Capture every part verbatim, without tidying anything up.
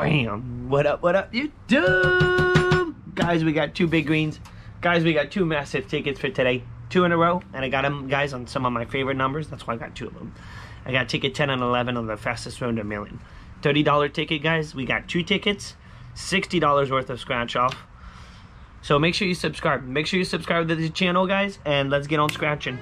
Bam! What up, what up, YouTube? Guys, we got two big greens. Guys, we got two massive tickets for today. Two in a row, and I got them, guys, on some of my favorite numbers. That's why I got two of them. I got ticket ten and eleven on the fastest road to a million. thirty dollar ticket, guys. We got two tickets, sixty dollars worth of scratch off. So make sure you subscribe. Make sure you subscribe to the channel, guys, and let's get on scratching.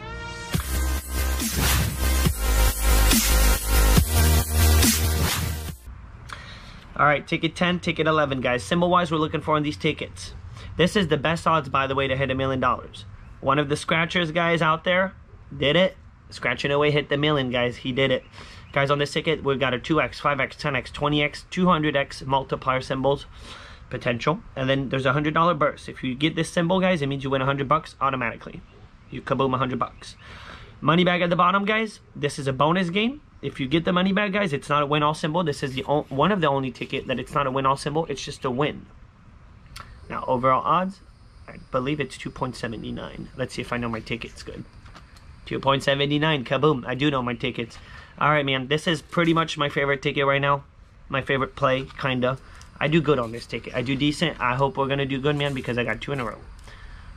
All right, ticket ten, ticket eleven, guys. Symbol-wise, we're looking for on these tickets. This is the best odds, by the way, to hit a million dollars. One of the scratchers, guys, out there did it. Scratching away hit the million, guys. He did it. Guys, on this ticket, we've got a two X, five X, ten X, twenty X, two hundred X multiplier symbols potential. And then there's a one hundred dollar burst. If you get this symbol, guys, it means you win one hundred bucks automatically. You kaboom one hundred bucks. Money bag at the bottom, guys. This is a bonus game. If you get the money back, guys, it's not a win-all symbol. This is the one of the only ticket that it's not a win-all symbol. It's just a win. Now, overall odds, I believe it's two point seven nine. Let's see if I know my tickets good. two point seven nine, kaboom. I do know my tickets. All right, man. This is pretty much my favorite ticket right now. My favorite play, kind of. I do good on this ticket. I do decent. I hope we're going to do good, man, because I got two in a row.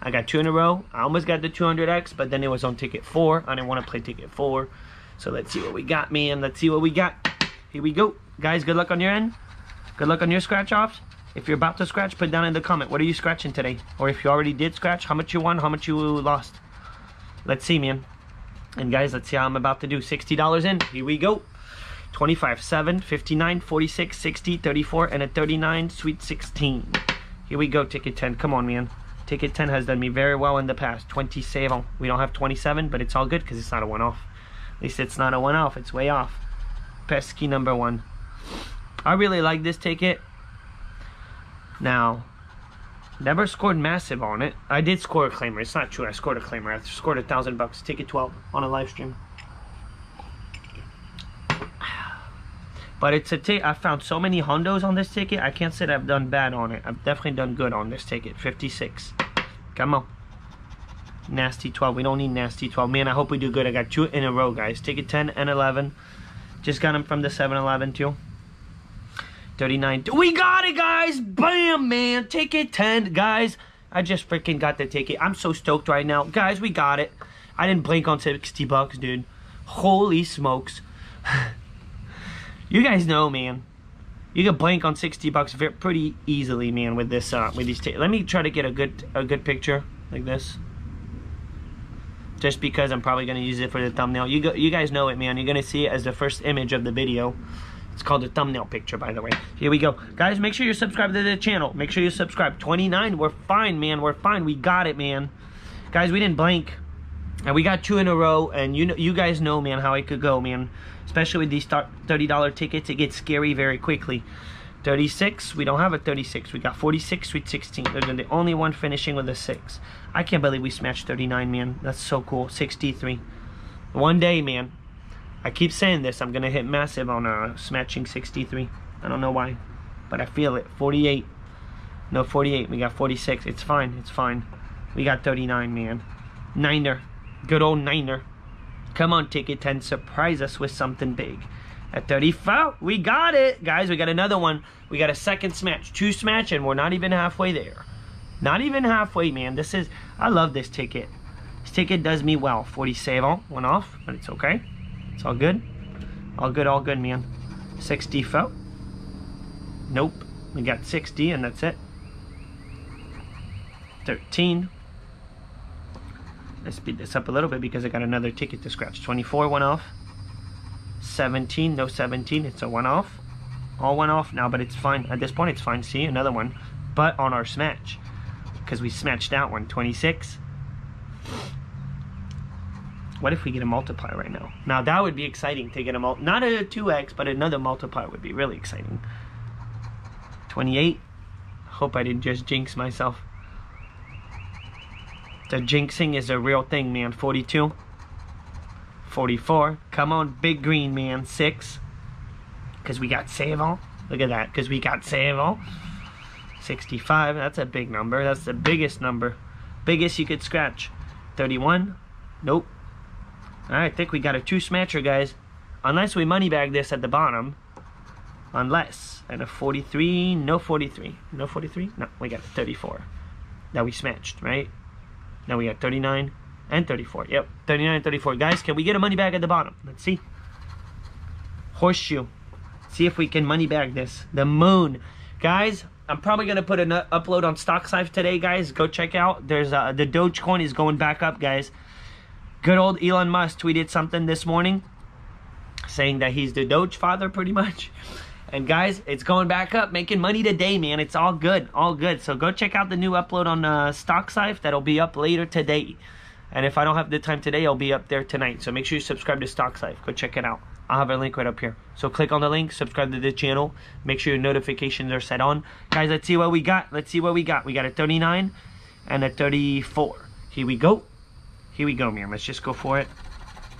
I got two in a row. I almost got the two hundred X, but then it was on ticket four. I didn't want to play ticket four. So let's see what we got, man. Let's see what we got. Here we go. Guys, good luck on your end. Good luck on your scratch-offs. If you're about to scratch, put down in the comment, what are you scratching today? Or if you already did scratch, how much you won, how much you lost. Let's see, man. And guys, let's see how I'm about to do. sixty dollars in. Here we go. twenty-five, seven, fifty-nine, forty-six, sixty, thirty-four, and a thirty-nine, sweet sixteen. Here we go, ticket ten. Come on, man. Ticket ten has done me very well in the past. twenty-seven. We don't have twenty-seven, but it's all good because it's not a one-off. At least it's not a one-off. It's way off. Pesky number one. I really like this ticket. Now, never scored massive on it. I did score a claimer. It's not true. I scored a claimer. I scored a thousand bucks. Ticket twelve on a live stream. But it's a ticket. I found so many hondos on this ticket. I can't say that I've done bad on it. I've definitely done good on this ticket. fifty-six. Come on. Nasty twelve. We don't need nasty twelve. Man, I hope we do good. I got two in a row, guys. Ticket ten and eleven. Just got them from the seven eleven, too. thirty-nine. We got it, guys. Bam, man. Ticket ten, guys. I just freaking got the ticket. I'm so stoked right now. Guys, we got it. I didn't blink on sixty bucks, dude. Holy smokes. You guys know, man. You can blink on sixty bucks very, pretty easily, man, with this, uh, with these tickets. Let me try to get a good, a good picture like this. Just because I'm probably gonna use it for the thumbnail. You go, you guys know it, man. You're gonna see it as the first image of the video. It's called the thumbnail picture, by the way. Here we go. Guys, make sure you're subscribed to the channel. Make sure you subscribe. twenty-nine, we're fine, man. We're fine. We got it, man. Guys, we didn't blink. And we got two in a row. And you know, you guys know, man, how it could go, man. Especially with these thirty dollar tickets. It gets scary very quickly. thirty-six. We don't have a thirty-six. We got forty-six, sweet sixteen. They're the only one finishing with a six. I can't believe we smashed thirty-nine, man. That's so cool. sixty-three. One day, man. I keep saying this. I'm going to hit massive on uh, smashing sixty-three. I don't know why. But I feel it. forty-eight. No, forty-eight. We got forty-six. It's fine. It's fine. We got thirty-nine, man. Niner. Good old Niner. Come on, ticket ten. Surprise us with something big. At thirty-four, we got it. Guys, we got another one. We got a second smash. Two smash, and we're not even halfway there. Not even halfway, man. This is, I love this ticket. This ticket does me well. forty-seven, one off, but it's okay. It's all good. All good, all good, man. sixty-four. Nope. We got sixty, and that's it. thirteen. Let's speed this up a little bit because I got another ticket to scratch. twenty-four, one off. seventeen, no seventeen, it's a one-off. All one-off now, but it's fine. At this point, it's fine. See, another one. But on our smash. Because we smashed that one. twenty-six. What if we get a multiplier right now? Now, that would be exciting to get a multiplier. Not a two X, but another multiplier would be really exciting. twenty-eight. Hope I didn't just jinx myself. The jinxing is a real thing, man. forty-two. forty-four. Come on, big green, man. six. Because we got Savant. Look at that. Because we got Savant. sixty-five. That's a big number. That's the biggest number. Biggest you could scratch. thirty-one. Nope. Alright, I think we got a two-smatcher, guys. Unless we money bag this at the bottom. unless, and a forty-three, no forty-three, no forty-three, no, we got a thirty-four that we smashed, right? Now we got thirty-nine and thirty-four, yep, thirty-nine and thirty-four. Guys, can we get a money bag at the bottom? Let's see. Horseshoe, see if we can money bag this. The moon, guys, I'm probably gonna put an upload on StockSife today, guys. Go check out, there's uh, the Dogecoin is going back up, guys. Good old Elon Musk tweeted something this morning saying that he's the Doge father, pretty much. And guys, it's going back up, making money today, man. It's all good, all good. So go check out the new upload on uh, StockSife. That'll be up later today. And if I don't have the time today, I'll be up there tonight. So make sure you subscribe to StockSife. Go check it out. I'll have a link right up here. So click on the link, subscribe to the channel. Make sure your notifications are set on. Guys, let's see what we got. Let's see what we got. We got a thirty-nine and a thirty-four. Here we go. Here we go, man. Let's just go for it.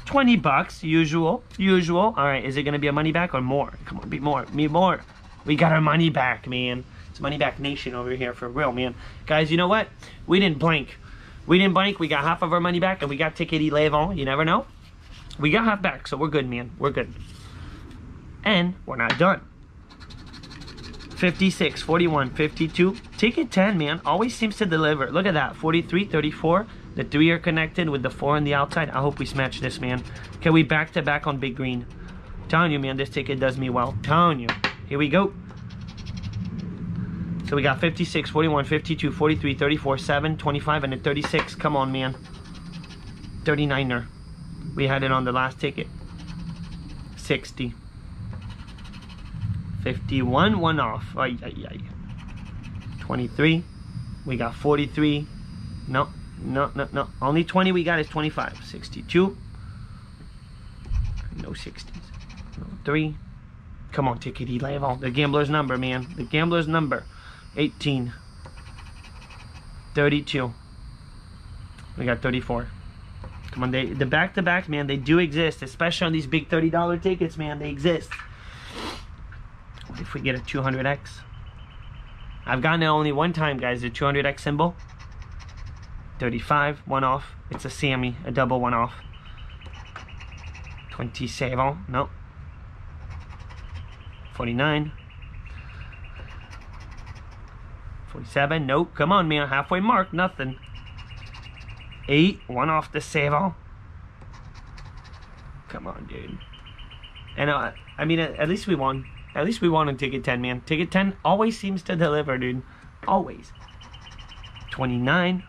twenty bucks, usual, usual. All right, is it gonna be a money back or more? Come on, be more, be more. We got our money back, man. It's money back nation over here for real, man. Guys, you know what? We didn't blink. We didn't blink, we got half of our money back and we got ticket eleven, you never know. We got half back, so we're good, man, we're good. And we're not done. fifty-six, forty-one, fifty-two, ticket ten, man, always seems to deliver. Look at that, forty-three, thirty-four. The three are connected with the four on the outside. I hope we smash this, man. Can we back to back on big green? I'm telling you, man, this ticket does me well. I'm telling you. Here we go. So we got fifty-six, forty-one, fifty-two, forty-three, thirty-four, seven, twenty-five, and a thirty-six. Come on, man. thirty-niner. We had it on the last ticket. sixty. fifty-one, one off. Ay, ay, ay. twenty-three. We got forty-three. Nope. No, no, no. Only twenty we got is twenty-five. sixty-two. No sixties. No three. Come on, ticket eleven. The gambler's number, man. The gambler's number. eighteen. thirty-two. We got thirty-four. Come on, they, the back-to-back, man, they do exist. Especially on these big thirty dollar tickets, man. They exist. What if we get a two hundred X? I've gotten it only one time, guys. The two hundred X symbol. thirty-five, one off. It's a Sammy, a double one off. twenty-seven, no. forty-nine. forty-seven, no. Come on, man. Halfway mark, nothing. eight, one off the seven. Come on, dude. And uh, I mean, at least we won. At least we won on ticket ten, man. Ticket ten always seems to deliver, dude. Always. twenty-nine.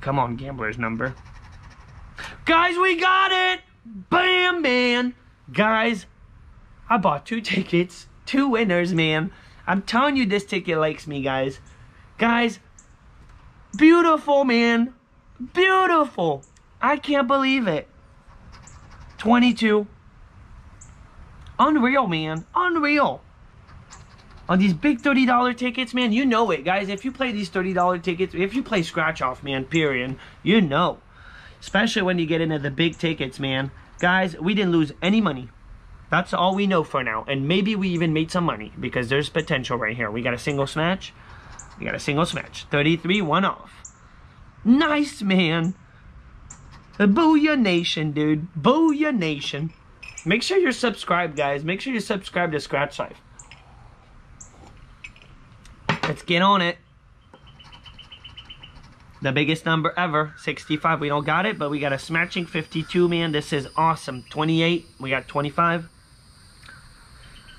Come on, gambler's number. Guys, we got it! Bam, man! Guys, I bought two tickets, two winners, man. I'm telling you, this ticket likes me, guys. Guys, beautiful, man. Beautiful. I can't believe it. twenty-two. Unreal, man. Unreal. On these big thirty dollar tickets, man, you know it, guys. If you play these thirty dollar tickets, if you play scratch off, man, period, you know. Especially when you get into the big tickets, man. Guys, we didn't lose any money. That's all we know for now. And maybe we even made some money because there's potential right here. We got a single smash. We got a single smash. thirty-three, one off. Nice, man. Booyah Nation, dude. Booyah Nation. Make sure you're subscribed, guys. Make sure you subscribe to Scratch Life. Let's get on it. The biggest number ever, sixty-five. We don't got it, but we got a smashing fifty-two, man. This is awesome. twenty-eight. We got twenty-five.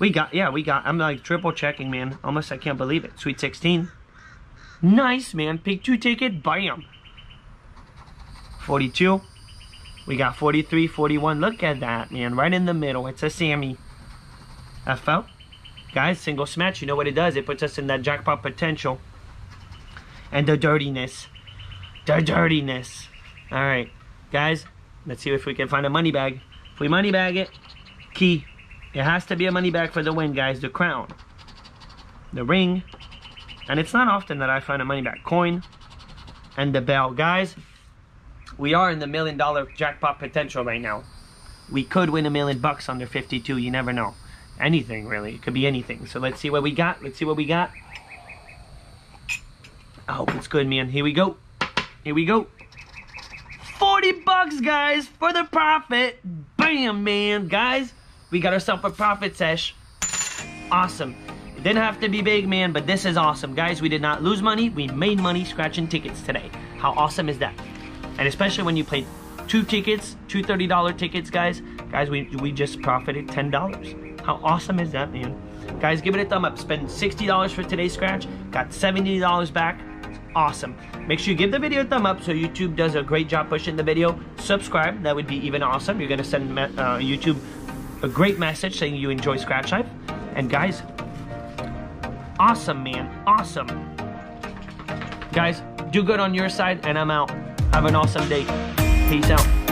We got, yeah, we got. I'm like triple checking, man. Almost, I can't believe it. Sweet sixteen. Nice, man. Pick two ticket. Bam. forty-two. We got forty-three, forty-one. Look at that, man. Right in the middle. It's a Sammy. F L. Guys, single smash, you know what it does. It puts us in that jackpot potential. And the dirtiness. The dirtiness. All right, guys, let's see if we can find a money bag. If we money bag it, key. It has to be a money bag for the win, guys. The crown. The ring. And it's not often that I find a money bag. Coin. And the bell. Guys, we are in the million dollar jackpot potential right now. We could win a million bucks under fifty-two. You never know. Anything, really. It could be anything. So let's see what we got. Let's see what we got. I hope it's good, man. Here we go. Here we go. forty bucks, guys, for the profit. Bam, man. Guys, we got ourselves a profit sesh. awesome. It didn't have to be big, man, but this is awesome. Guys, we did not lose money. We made money scratching tickets today. How awesome is that? And especially when you played two tickets, two thirty dollar tickets, guys. Guys, we, we just profited ten dollars. How awesome is that, man? Guys, give it a thumb up. Spend sixty dollars for today's scratch. Got seventy dollars back. Awesome. Make sure you give the video a thumb up so YouTube does a great job pushing the video. Subscribe. That would be even awesome. You're going to send uh, YouTube a great message saying you enjoy Scratch Life. And guys, awesome, man. Awesome. Guys, do good on your side, and I'm out. Have an awesome day. Peace out.